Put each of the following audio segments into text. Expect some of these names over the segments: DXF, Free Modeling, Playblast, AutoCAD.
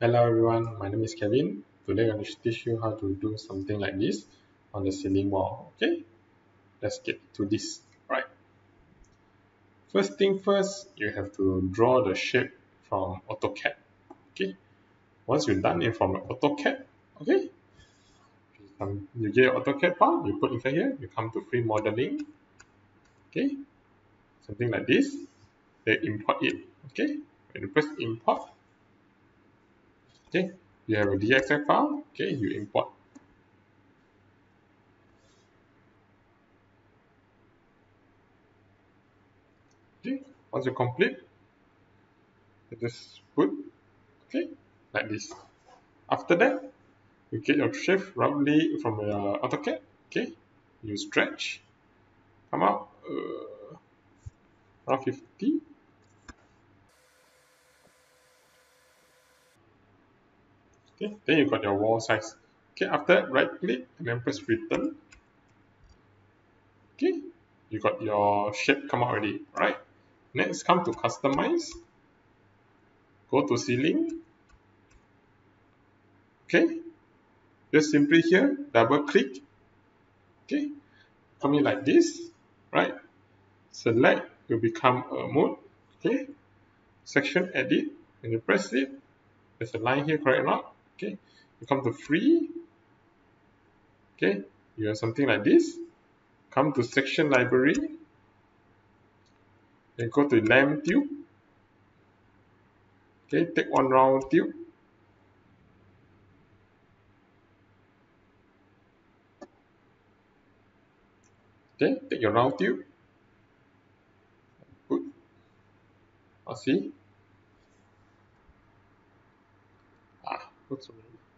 Hello everyone, my name is Kevin. Today I'm going to teach you how to do something like this on the ceiling wall. Okay, let's get to this. Right. First thing first, you have to draw the shape from AutoCAD. Okay. Once you've done it from AutoCAD, okay, you get your AutoCAD file, you put inside here, you come to free modeling. Okay, something like this. Then import it. Okay, when you press import. Okay, you have a DXF file, okay, you import. Okay, once you complete, you just put, okay, like this. After that, you get your shape roughly from your AutoCAD, okay, you stretch, come out, around 50. Okay, then you got your wall size. Okay, after that, right click and then press return. Okay, you got your shape come out already. Right, next come to customize. Go to ceiling. Okay, just simply here double click. Okay, come in like this. Right, select will become a mode. Okay, section edit and you press it. There's a line here, correct or not? Okay, you come to free. Okay, you have something like this. Come to section library. Then go to lamp tube. Okay, take one round tube. Okay, take your round tube. Good. I'll see.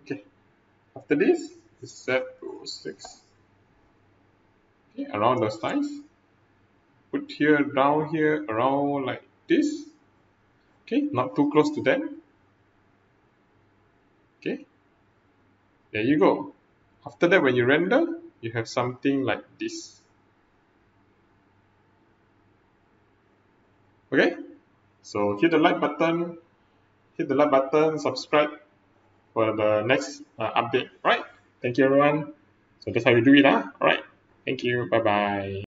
Okay, after this, it's set to 6. Okay, around the size, put here, down here, around like this. Okay, not too close to them. Okay, there you go. After that, when you render, you have something like this. Okay, so hit the like button, subscribe for the next update, right? Thank you everyone. So that's how you do it, huh? All right. Thank you. Bye-bye.